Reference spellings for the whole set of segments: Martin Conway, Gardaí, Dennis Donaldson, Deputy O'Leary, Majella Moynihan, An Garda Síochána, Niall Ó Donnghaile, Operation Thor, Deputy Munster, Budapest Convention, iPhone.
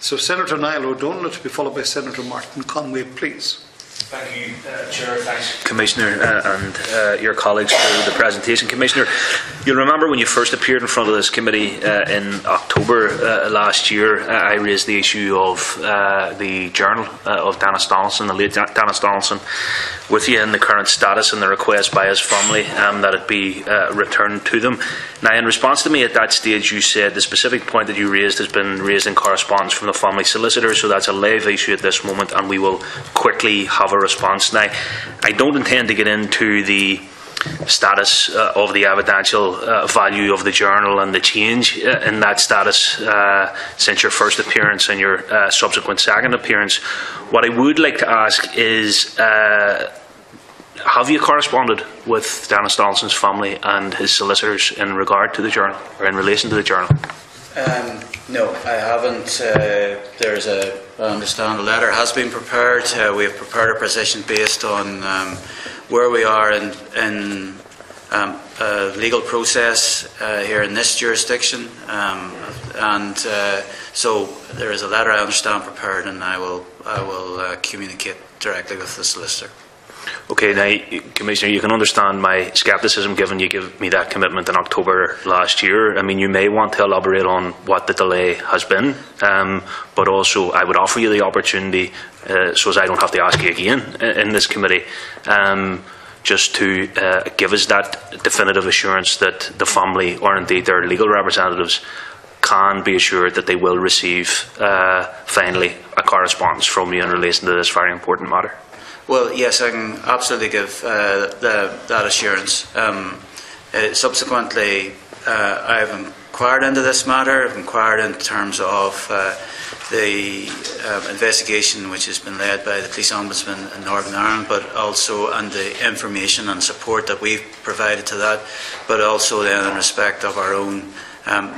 So Senator Niall Ó Donnghaile, to be followed by Senator Martin Conway, please. Thank you, Chair. Thanks, Commissioner, and your colleagues for the presentation. Commissioner, you'll remember when you first appeared in front of this committee in October last year, I raised the issue of the journal of Dennis Donaldson, the late Dennis Donaldson, with you in the current status and the request by his family that it be returned to them. Now, in response to me at that stage, you said the specific point that you raised has been raised in correspondence from the family solicitor, so that's a live issue at this moment, and we will quickly have a response. Now, I don't intend to get into the status of the evidential value of the journal and the change in that status since your first appearance and your subsequent second appearance. What I would like to ask is, have you corresponded with Dennis Donaldson's family and his solicitors in regard to the journal, or in relation to the journal? No, I haven't. I understand a letter has been prepared. We have prepared a position based on where we are in legal process here in this jurisdiction, and so there is a letter I understand prepared, and I will communicate directly with the solicitor. Okay, now, Commissioner, you can understand my scepticism given you gave me that commitment in October last year. I mean, you may want to elaborate on what the delay has been, but also I would offer you the opportunity, so as I don't have to ask you again in this committee, just to give us that definitive assurance that the family, or indeed their legal representatives, can be assured that they will receive, finally, a correspondence from you in relation to this very important matter. Well, yes, I can absolutely give that assurance. Subsequently, I have inquired into this matter. I've inquired in terms of the investigation which has been led by the Police Ombudsman in Northern Ireland, but also on the information and support that we've provided to that, but also then in respect of our own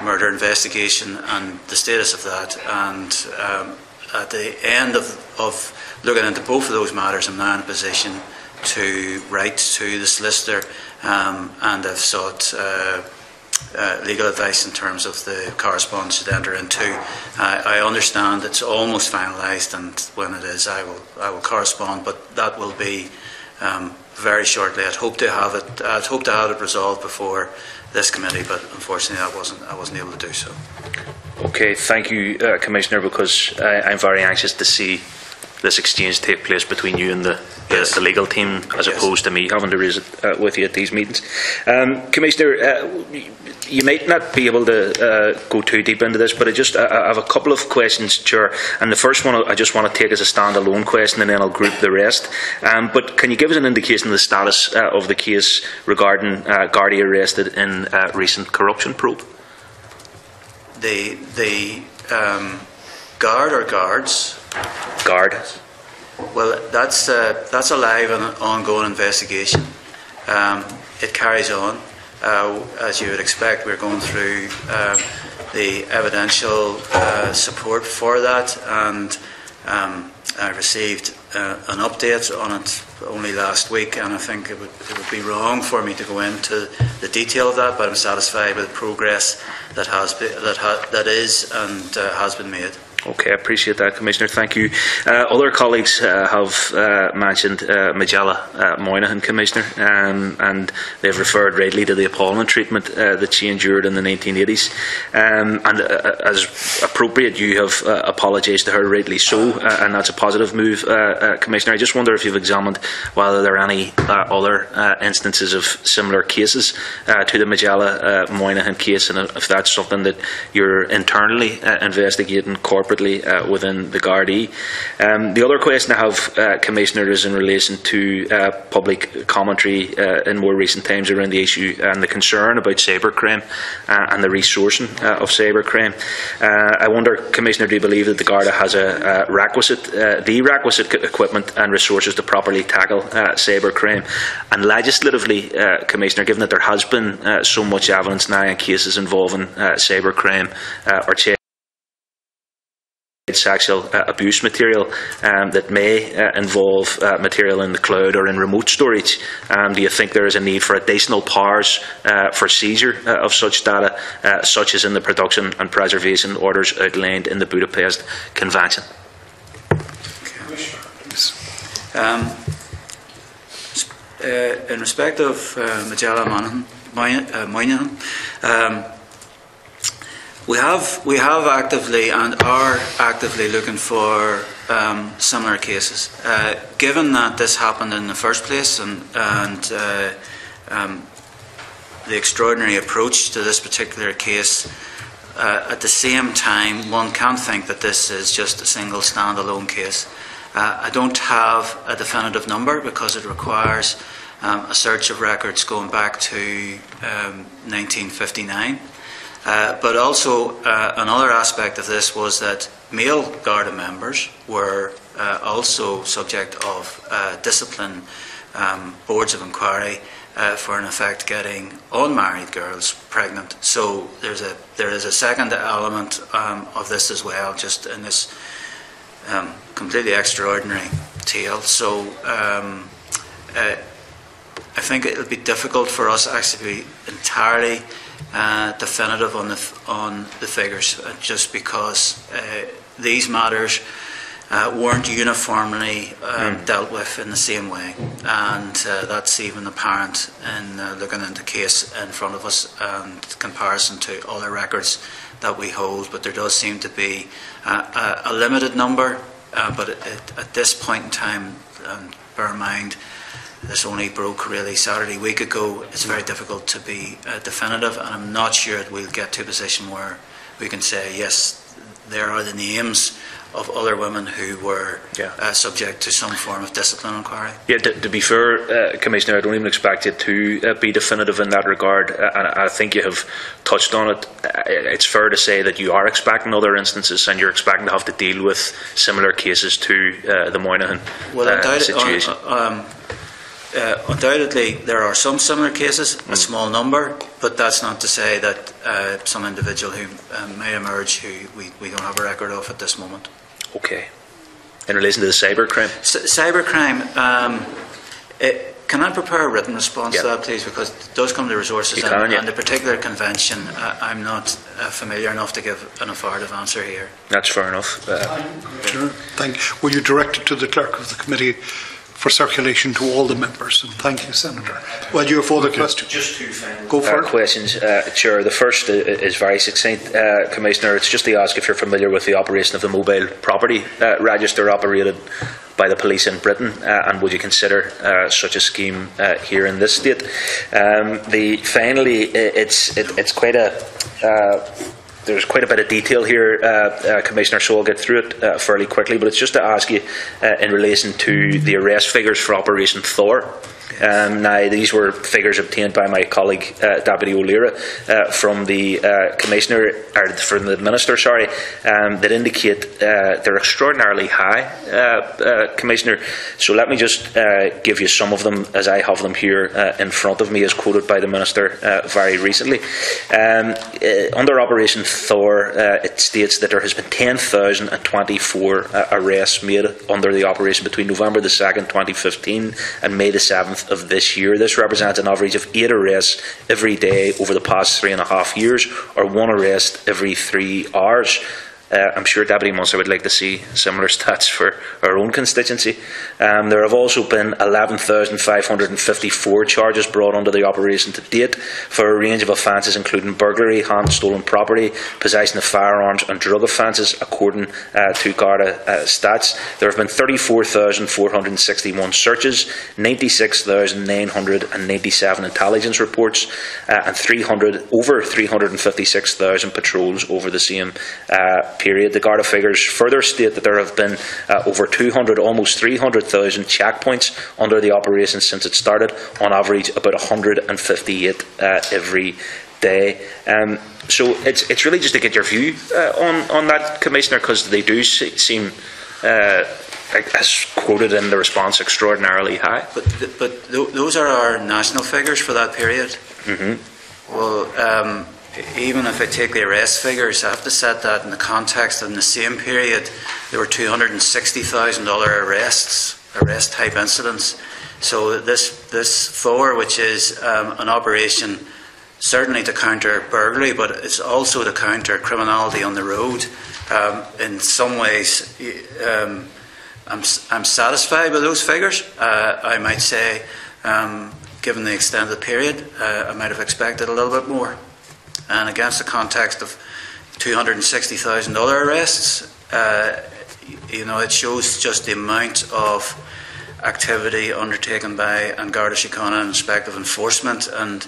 murder investigation and the status of that. And at the end of looking into both of those matters, I'm now in a position to write to the solicitor, and I've sought legal advice in terms of the correspondence to enter into. I understand it's almost finalised, and when it is, I will correspond. But that will be very shortly. I'd hope to have it resolved before this committee, but unfortunately, I wasn't able to do so. Okay, thank you, Commissioner, because I'm very anxious to see this exchange take place between you and the legal team, as opposed to me having to raise it with you at these meetings. Commissioner, you might not be able to go too deep into this, but I have a couple of questions, Chair, and the first one I just want to take as a standalone question, and then I'll group the rest. But can you give us an indication of the status of the case regarding Gardaí arrested in recent corruption probe? The guard or guards? Guard. Well, that's a live and ongoing investigation. It carries on. As you would expect, we're going through the evidential support for that, and I received an update on it only last week, and I think it would be wrong for me to go into the detail of that, but I'm satisfied with the progress that has been made. Okay, I appreciate that, Commissioner. Thank you. Other colleagues have mentioned Majella Moynihan, Commissioner, and they've referred rightly to the appalling treatment that she endured in the 1980s. And as appropriate, you have apologised to her, rightly so, and that's a positive move, Commissioner. I just wonder if you've examined whether there are any other instances of similar cases to the Majella Moynihan case, and if that's something that you're internally investigating corporately within the Gardaí. The other question I have, Commissioner, is in relation to public commentary in more recent times around the issue and the concern about cybercrime and the resourcing of cybercrime. I wonder, Commissioner, do you believe that the Garda has the requisite equipment and resources to properly tackle cybercrime? And legislatively, Commissioner, given that there has been so much evidence now in cases involving cybercrime or sexual abuse material that may involve material in the cloud or in remote storage? Do you think there is a need for additional powers for seizure of such data, such as in the production and preservation orders outlined in the Budapest Convention? In respect of Majella Moynihan, we have actively and are actively looking for similar cases. Given that this happened in the first place and the extraordinary approach to this particular case, at the same time, one can't think that this is just a single standalone case. I don't have a definitive number because it requires a search of records going back to 1959. But also another aspect of this was that male Garda members were also subject of discipline boards of inquiry for, in effect, getting unmarried girls pregnant. So there is a second element of this as well, just in this completely extraordinary tale. So I think it will be difficult for us actually to be entirely definitive on the figures, just because these matters weren't uniformly dealt with in the same way, and that's even apparent in looking at the case in front of us and comparison to other records that we hold. But there does seem to be a limited number, but at this point in time, and bear in mind this only broke really Saturday week ago, it's very difficult to be definitive, and I'm not sure that we'll get to a position where we can say, yes, there are the names of other women who were subject to some form of discipline inquiry. Yeah, to be fair, Commissioner, I don't even expect you to be definitive in that regard, and I think you have touched on it. It's fair to say that you are expecting other instances, and you're expecting to have to deal with similar cases to the Moynihan situation. Undoubtedly, there are some similar cases, a small number, but that's not to say that some individual who may emerge who we don't have a record of at this moment. Okay. In relation to the cybercrime? Cybercrime, can I prepare a written response to that, please? Because it does come to resources and the particular convention. I'm not familiar enough to give an authoritative answer here. That's fair enough. Sure. Thank you. Will you direct it to the Clerk of the Committee for circulation to all the members? And thank you, Senator. Well, you have further questions. Just two final questions, Chair. The first is very succinct, Commissioner. It's just to ask if you're familiar with the operation of the mobile property register operated by the police in Britain, and would you consider such a scheme here in this state? Finally, it's quite a... There's quite a bit of detail here, Commissioner, so I'll get through it fairly quickly, but it's just to ask you in relation to the arrest figures for Operation Thor. Now, these were figures obtained by my colleague, Deputy O'Leary, from the Commissioner, or from the Minister, sorry, that indicate they're extraordinarily high, Commissioner. So let me just give you some of them as I have them here in front of me, as quoted by the Minister very recently. Under Operation Thor, it states that there has been 10,024 arrests made under the operation between November the 2nd, 2015 and May the 7th of this year. This represents an average of 8 arrests every day over the past 3.5 years, or 1 arrest every 3 hours. I'm sure Deputy Munster would like to see similar stats for our own constituency. There have also been 11,554 charges brought under the operation to date for a range of offences including burglary, hand-stolen property, possession of firearms and drug offences, according to Garda stats. There have been 34,461 searches, 96,997 intelligence reports and over 356,000 patrols over the same period. The Garda figures further state that there have been over 200, almost 300,000 checkpoints under the operation since it started, on average about 158 every day. So it's really just to get your view on that, Commissioner, because they do seem, as quoted in the response, extraordinarily high. But those are our national figures for that period. Mm-hmm. Well, even if I take the arrest figures, I have to set that in the context that in the same period there were $260,000 arrests, arrest type incidents. So this Thor, which is an operation certainly to counter burglary, but it's also to counter criminality on the road. In some ways, I'm satisfied with those figures. I might say, given the extended period, I might have expected a little bit more. And against the context of $260,000 arrests, you know, it shows just the amount of activity undertaken by An Garda Síochána in respect of enforcement. And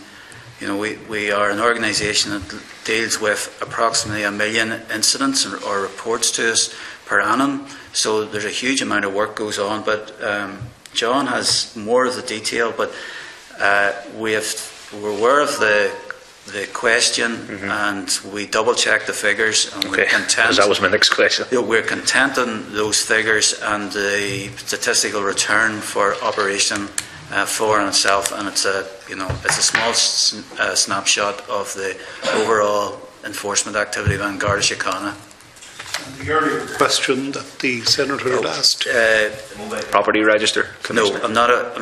you know, we are an organisation that deals with approximately 1 million incidents or reports to us per annum. So there's a huge amount of work goes on. But John has more of the detail. But we're aware of the question, and we double check the figures, and we're content. That was my next question. You know, we're content on those figures and the statistical return for Operation Thor in itself, and it's a it's a small snapshot of the overall enforcement activity of An Garda Síochána. The earlier question that the senator had asked, property register. Commissioner. No, I'm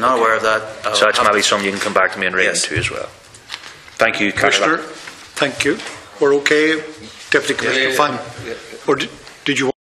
not aware of that. So that's maybe something you can come back to me and read into as well. Thank you, Commissioner. Thank you. We're okay, Deputy Commissioner. Fine. Or did you?